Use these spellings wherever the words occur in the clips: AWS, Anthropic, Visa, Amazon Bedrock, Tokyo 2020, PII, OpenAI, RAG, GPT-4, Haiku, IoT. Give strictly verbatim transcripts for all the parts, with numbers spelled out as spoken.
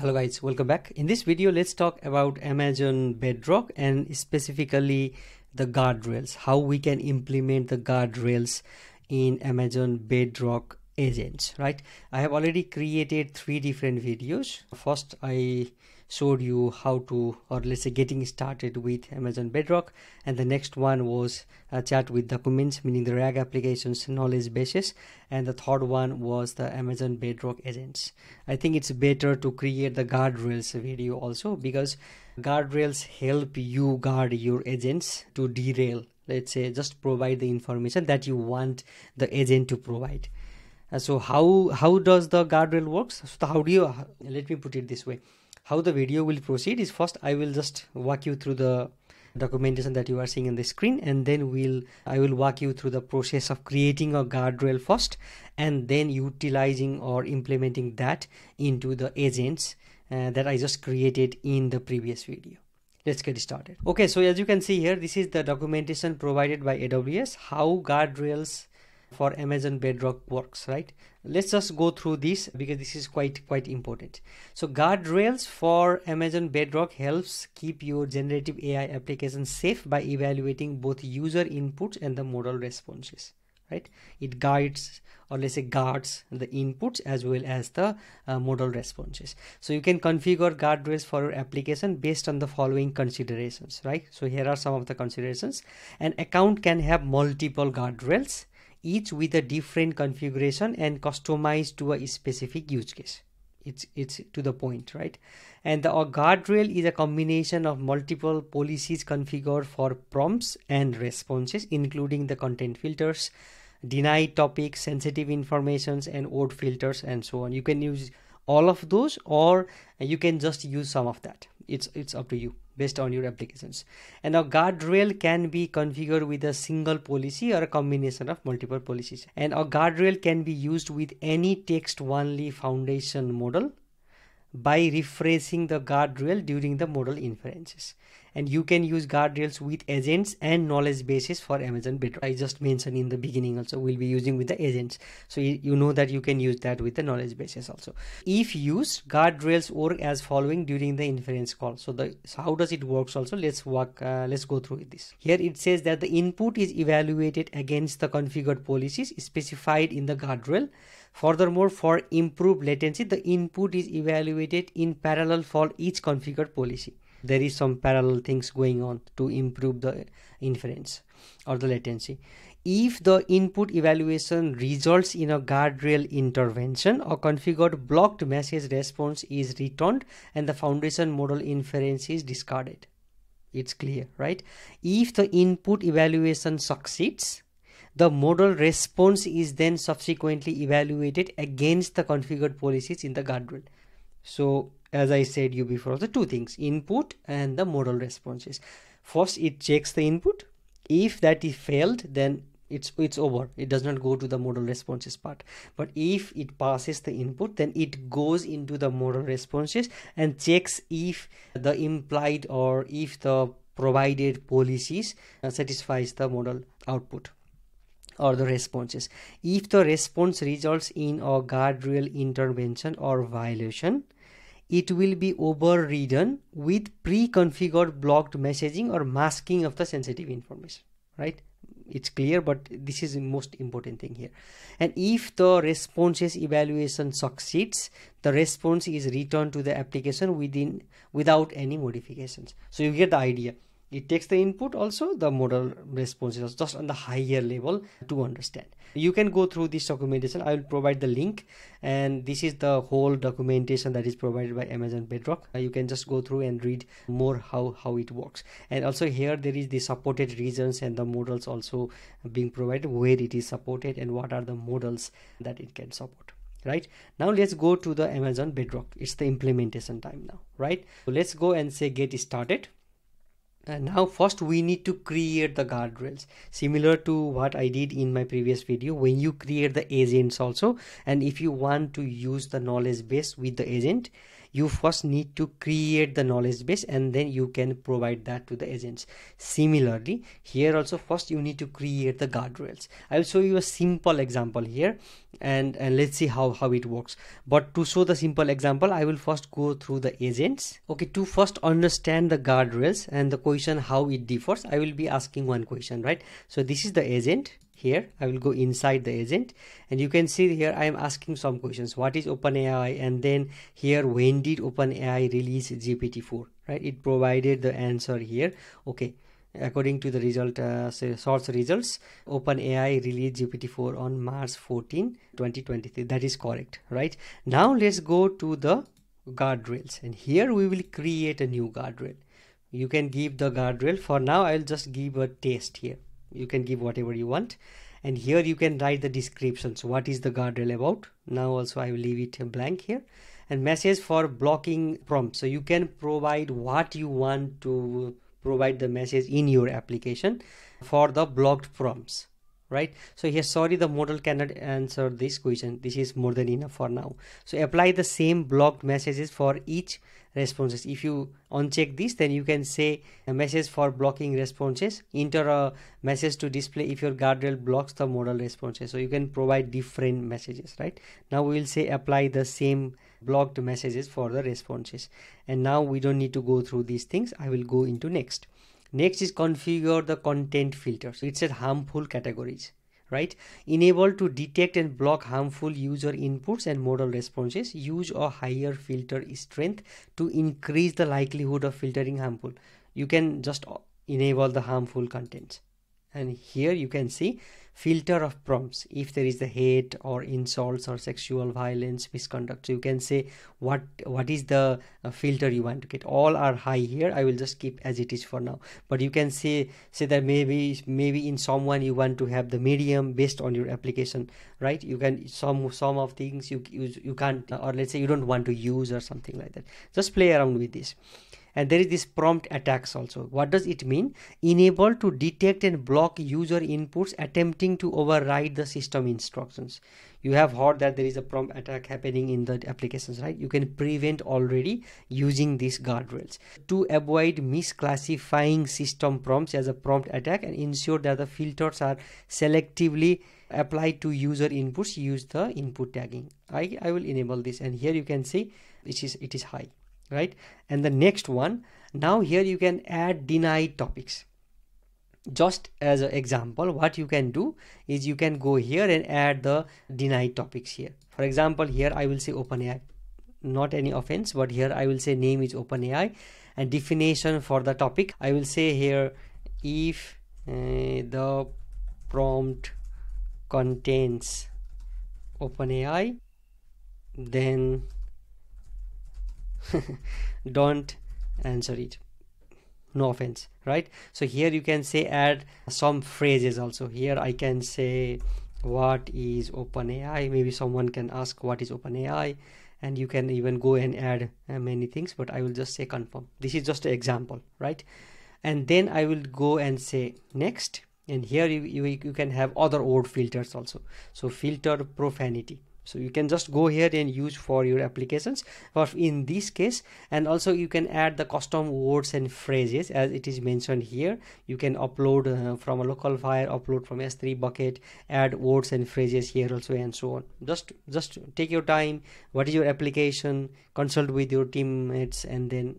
Hello guys, welcome back. In this video, let's talk about Amazon Bedrock and specifically the guardrails, how we can implement the guardrails in Amazon Bedrock agents, right? I have already created three different videos. First, I showed you how to, or let's say getting started with Amazon Bedrock. And the next one was a chat with documents, meaning the RAG applications, knowledge bases. And the third one was the Amazon Bedrock agents. I think it's better to create the guardrails video also, because guardrails help you guard your agents to derail. Let's say just provide the information that you want the agent to provide. So how, how does the guardrail works? So how do you, let me put it this way. How the video will proceed is, first I will just walk you through the documentation that you are seeing on the screen, and then we'll I will walk you through the process of creating a guardrail first and then utilizing or implementing that into the agents uh, that I just created in the previous video. Let's get started. Okay, so as you can see here, this is the documentation provided by A W S, how guardrails for Amazon Bedrock works, right? Let's just go through this because this is quite quite important. So guardrails for Amazon Bedrock helps keep your generative A I application safe by evaluating both user inputs and the model responses, right? It guides, or let's say guards, the inputs as well as the uh, model responses. So you can configure guardrails for your application based on the following considerations, right? So here are some of the considerations. An account can have multiple guardrails, each with a different configuration and customized to a specific use case. It's, it's to the point, right? And the guardrail is a combination of multiple policies configured for prompts and responses, including the content filters, deny topics, sensitive informations, and O A U T filters, and so on. You can use all of those, or you can just use some of that. It's, it's up to you, based on your applications. And a guardrail can be configured with a single policy or a combination of multiple policies. And a guardrail can be used with any text-only foundation model by rephrasing the guardrail during the model inferences. And you can use guardrails with agents and knowledge bases for Amazon Bedrock. I just mentioned in the beginning also, we'll be using with the agents. So you know that you can use that with the knowledge bases also. If used, guardrails work as following during the inference call. So the so how does it works also? Let's walk, uh, let's go through this. Here it says that the input is evaluated against the configured policies specified in the guardrail. Furthermore, for improved latency, the input is evaluated in parallel for each configured policy. There is some parallel things going on to improve the inference or the latency. If the input evaluation results in a guardrail intervention, a configured blocked message response is returned and the foundation model inference is discarded. It's clear, right? If the input evaluation succeeds, the model response is then subsequently evaluated against the configured policies in the guardrail. So as I said you before, the two things, input and the model responses. First, it checks the input. If that is failed, then it's it's over. It does not go to the model responses part. But if it passes the input, then it goes into the model responses and checks if the implied or if the provided policies satisfies the model output or the responses. If the response results in a guardrail intervention or violation, it will be overridden with pre-configured blocked messaging or masking of the sensitive information, right? It's clear, but this is the most important thing here. And if the responses evaluation succeeds, the response is returned to the application within without any modifications. So you get the idea. It takes the input also, the model responses, just on the higher level to understand. You can go through this documentation. I will provide the link, and this is the whole documentation that is provided by Amazon Bedrock. You can just go through and read more how, how it works. And also here there is the supported regions and the models also being provided, where it is supported and what are the models that it can support. Right now, let's go to the Amazon Bedrock. It's the implementation time now, right? So let's go and say get started. And now first we need to create the guardrails, similar to what I did in my previous video when you create the agents also. And if you want to use the knowledge base with the agent, you first need to create the knowledge base and then you can provide that to the agents. Similarly, here also first you need to create the guardrails. I'll show you a simple example here and, and let's see how, how it works. But to show the simple example, I will first go through the agents. Okay, to first understand the guardrails and the question how it differs, I will be asking one question, right? So this is the agent. Here I will go inside the agent and you can see here I am asking some questions. What is OpenAI? And then here, when did OpenAI release G P T four, right? It provided the answer here. Okay, according to the result uh, source results, OpenAI released G P T four on March fourteenth twenty twenty-three. That is correct, right? Now let's go to the guardrails and here we will create a new guardrail. You can give the guardrail. For now I'll just give a test here. You can give whatever you want and here you can write the description. So what is the guardrail about? Now also I will leave it blank here. And message for blocking prompt. So you can provide what you want to provide the message in your application for the blocked prompts, right? So here, sorry, the model cannot answer this question. This is more than enough for now. So apply the same blocked messages for each responses. If you uncheck this, then you can say a message for blocking responses, enter a message to display if your guardrail blocks the model responses. So you can provide different messages, right? Now we will say apply the same blocked messages for the responses. And now we don't need to go through these things. I will go into next. Next is configure the content filter. So it said harmful categories, right? Enable to detect and block harmful user inputs and model responses. Use a higher filter strength to increase the likelihood of filtering harmful. You can just enable the harmful contents. And here you can see filter of prompts. If there is the hate or insults or sexual violence, misconduct, so you can say what what is the filter you want to get. All are high here. I will just keep as it is for now. But you can say say that maybe maybe in someone you want to have the medium based on your application, right? You can some some of things you you, you can't, or let's say you don't want to use or something like that. Just play around with this. And there is this prompt attacks also. What does it mean? Enable to detect and block user inputs attempting to override the system instructions. You have heard that there is a prompt attack happening in the applications, right? You can prevent already using these guardrails. To avoid misclassifying system prompts as a prompt attack and ensure that the filters are selectively applied to user inputs, use the input tagging. I, I will enable this and here you can see it is, it is high. Right, and the next one, now here you can add denied topics. Just as an example, what you can do is you can go here and add the denied topics here. For example, here I will say OpenAI, not any offense, but here I will say name is OpenAI and definition for the topic. I will say here if uh, the prompt contains OpenAI, then don't answer it. No offense, right? So here you can say add some phrases also. Here I can say what is OpenAI. Maybe someone can ask what is OpenAI, and you can even go and add uh, many things, but I will just say confirm. This is just an example, right? And then I will go and say next, and here you, you, you can have other word filters also. So filter profanity. So you can just go here and use for your applications or in this case, and also you can add the custom words and phrases as it is mentioned here. You can upload uh, from a local file, upload from S three bucket, add words and phrases here also, and so on. Just just take your time. What is your application? Consult with your teammates and then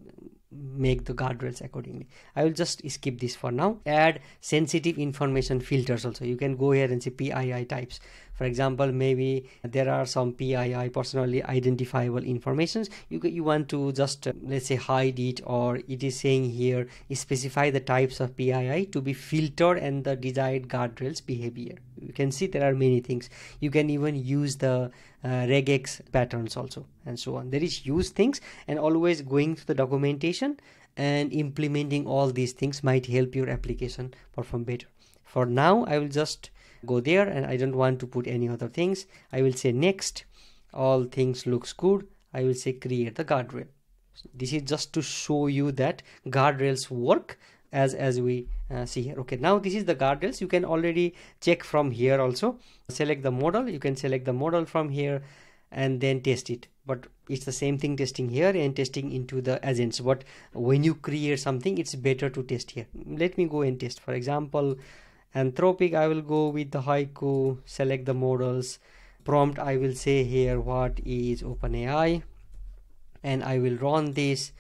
make the guardrails accordingly. I will just skip this for now. Add sensitive information filters also. You can go here and see P I I types. For example, maybe there are some P I I, personally identifiable informations. You, you want to just uh, let's say hide it, or it is saying here specify the types of P I I to be filtered and the desired guardrails behavior. You can see there are many things. You can even use the uh, regex patterns also, and so on. There is use things, and always going through the documentation and implementing all these things might help your application perform better. For now, I will just go there and I don't want to put any other things. I will say next, all things looks good. I will say create the guardrail. This is just to show you that guardrails work as as we uh, see here. Okay, now this is the guardrails. You can already check from here also. Select the model. You can select the model from here and then test it. But it's the same thing testing here and testing into the agents. But when you create something, it's better to test here. Let me go and test. For example, Anthropic, I will go with the Haiku, select the models, prompt, I will say here what is OpenAI, and I will run this,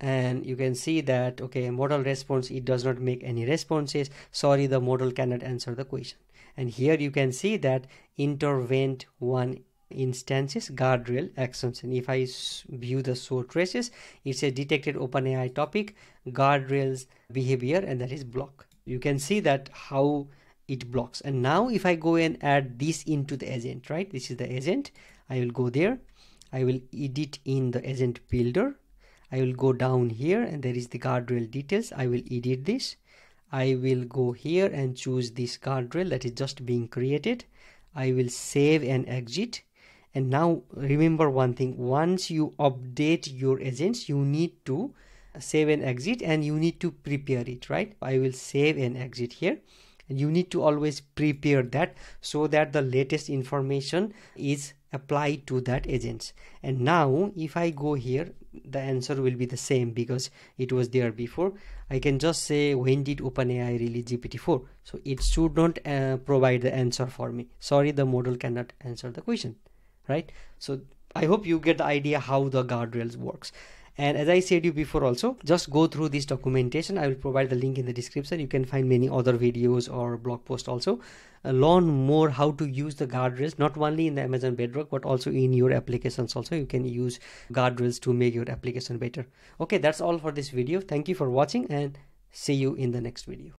and you can see that okay, model response, it does not make any responses. Sorry, the model cannot answer the question. And here you can see that intervent one instances, guardrail actions. And if I view the show traces, it says detected OpenAI topic, guardrails behavior, and that is block. You can see that how it blocks. And now if I go and add this into the agent, right? This is the agent. I will go there. I will edit in the agent builder. I will go down here and there is the guardrail details. I will edit this. I will go here and choose this guardrail that is just being created. I will save and exit. And now remember one thing, once you update your agents, you need to save and exit and you need to prepare it, right? I will save and exit here. And you need to always prepare that so that the latest information is applied to that agents. And now if I go here, the answer will be the same because it was there before. I can just say, when did OpenAI release G P T four? So it should not uh, provide the answer for me. Sorry, the model cannot answer the question. Right? So I hope you get the idea how the guardrails works. And as I said you before also, just go through this documentation. I will provide the link in the description. You can find many other videos or blog posts also. Uh, learn more how to use the guardrails, not only in the Amazon Bedrock, but also in your applications also. You can use guardrails to make your application better. Okay, that's all for this video. Thank you for watching and see you in the next video.